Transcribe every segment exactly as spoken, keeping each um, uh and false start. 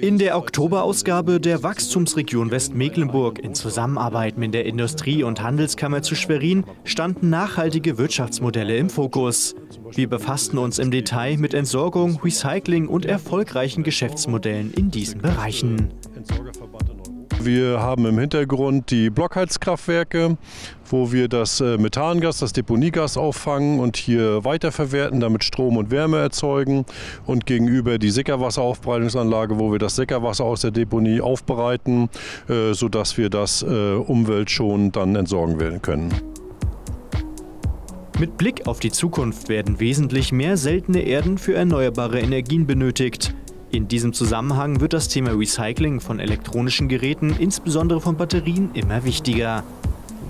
In der Oktoberausgabe der Wachstumsregion Westmecklenburg in Zusammenarbeit mit der Industrie- und Handelskammer zu Schwerin standen nachhaltige Wirtschaftsmodelle im Fokus. Wir befassten uns im Detail mit Entsorgung, Recycling und erfolgreichen Geschäftsmodellen in diesen Bereichen. Wir haben im Hintergrund die Blockheizkraftwerke, wo wir das Methangas, das Deponiegas auffangen und hier weiterverwerten, damit Strom und Wärme erzeugen. Und gegenüber die Sickerwasseraufbereitungsanlage, wo wir das Sickerwasser aus der Deponie aufbereiten, sodass wir das umweltschonend dann entsorgen werden können. Mit Blick auf die Zukunft werden wesentlich mehr seltene Erden für erneuerbare Energien benötigt. In diesem Zusammenhang wird das Thema Recycling von elektronischen Geräten, insbesondere von Batterien, immer wichtiger.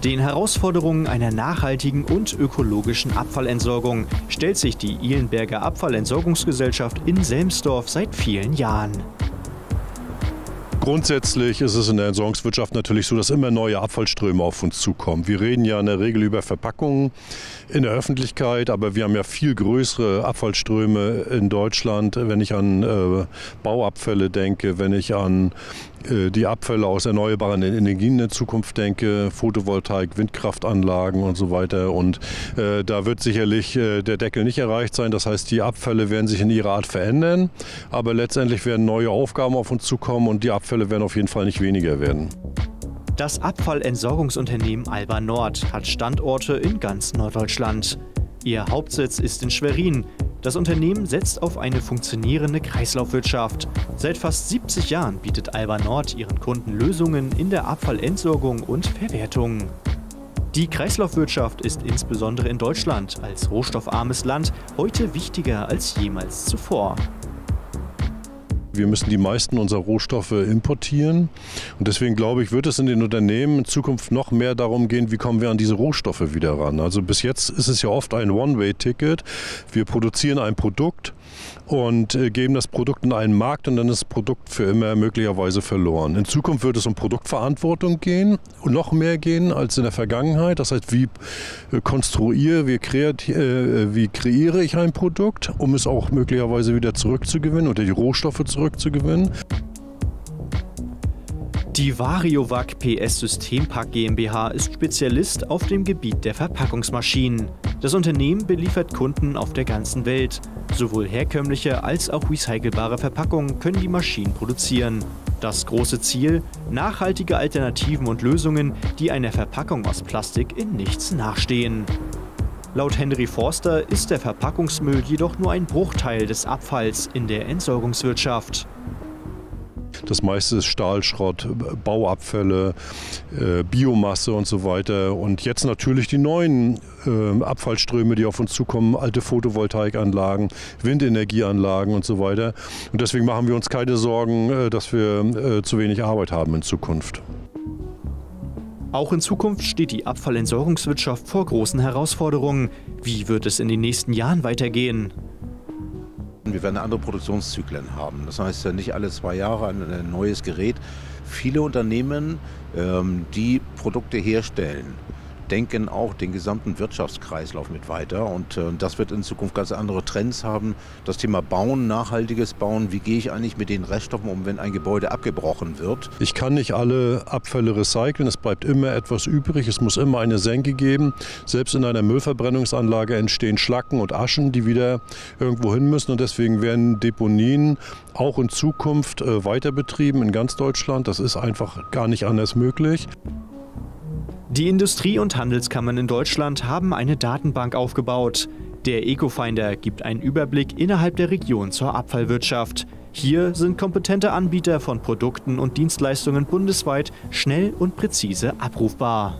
Den Herausforderungen einer nachhaltigen und ökologischen Abfallentsorgung stellt sich die Ihlenberger Abfallentsorgungsgesellschaft in Selmsdorf seit vielen Jahren. Grundsätzlich ist es in der Entsorgungswirtschaft natürlich so, dass immer neue Abfallströme auf uns zukommen. Wir reden ja in der Regel über Verpackungen in der Öffentlichkeit, aber wir haben ja viel größere Abfallströme in Deutschland, wenn ich an äh, Bauabfälle denke, wenn ich an äh, die Abfälle aus erneuerbaren Energien in der Zukunft denke, Photovoltaik, Windkraftanlagen und so weiter. Und äh, da wird sicherlich äh, der Deckel nicht erreicht sein. Das heißt, die Abfälle werden sich in ihrer Art verändern, aber letztendlich werden neue Aufgaben auf uns zukommen und die Abfälle werden auf jeden Fall nicht weniger werden. Das Abfallentsorgungsunternehmen Alba Nord hat Standorte in ganz Norddeutschland. Ihr Hauptsitz ist in Schwerin. Das Unternehmen setzt auf eine funktionierende Kreislaufwirtschaft. Seit fast siebzig Jahren bietet Alba Nord ihren Kunden Lösungen in der Abfallentsorgung und Verwertung. Die Kreislaufwirtschaft ist insbesondere in Deutschland als rohstoffarmes Land heute wichtiger als jemals zuvor. Wir müssen die meisten unserer Rohstoffe importieren und deswegen glaube ich, wird es in den Unternehmen in Zukunft noch mehr darum gehen, wie kommen wir an diese Rohstoffe wieder ran. Also bis jetzt ist es ja oft ein One-Way-Ticket. Wir produzieren ein Produkt und geben das Produkt in einen Markt und dann ist das Produkt für immer möglicherweise verloren. In Zukunft wird es um Produktverantwortung gehen und noch mehr gehen als in der Vergangenheit. Das heißt, wie konstruiere, wie kreiere, wie kreiere ich ein Produkt, um es auch möglicherweise wieder zurückzugewinnen oder die Rohstoffe zurückzugewinnen. Die VarioVac P S Systempack GmbH ist Spezialist auf dem Gebiet der Verpackungsmaschinen. Das Unternehmen beliefert Kunden auf der ganzen Welt. Sowohl herkömmliche als auch recycelbare Verpackungen können die Maschinen produzieren. Das große Ziel: nachhaltige Alternativen und Lösungen, die einer Verpackung aus Plastik in nichts nachstehen. Laut Henry Forster ist der Verpackungsmüll jedoch nur ein Bruchteil des Abfalls in der Entsorgungswirtschaft. Das meiste ist Stahlschrott, Bauabfälle, Biomasse und so weiter. Und jetzt natürlich die neuen Abfallströme, die auf uns zukommen, alte Photovoltaikanlagen, Windenergieanlagen und so weiter. Und deswegen machen wir uns keine Sorgen, dass wir zu wenig Arbeit haben in Zukunft. Auch in Zukunft steht die Abfallentsorgungswirtschaft vor großen Herausforderungen. Wie wird es in den nächsten Jahren weitergehen? Wir werden andere Produktionszyklen haben. Das heißt ja nicht alle zwei Jahre ein neues Gerät. Viele Unternehmen, die Produkte herstellen, denken auch den gesamten Wirtschaftskreislauf mit weiter. Und das wird in Zukunft ganz andere Trends haben. Das Thema Bauen, nachhaltiges Bauen. Wie gehe ich eigentlich mit den Reststoffen um, wenn ein Gebäude abgebrochen wird? Ich kann nicht alle Abfälle recyceln. Es bleibt immer etwas übrig. Es muss immer eine Senke geben. Selbst in einer Müllverbrennungsanlage entstehen Schlacken und Aschen, die wieder irgendwo hin müssen. Und deswegen werden Deponien auch in Zukunft weiter betrieben in ganz Deutschland. Das ist einfach gar nicht anders möglich. Die Industrie- und Handelskammern in Deutschland haben eine Datenbank aufgebaut. Der EcoFinder gibt einen Überblick innerhalb der Region zur Abfallwirtschaft. Hier sind kompetente Anbieter von Produkten und Dienstleistungen bundesweit schnell und präzise abrufbar.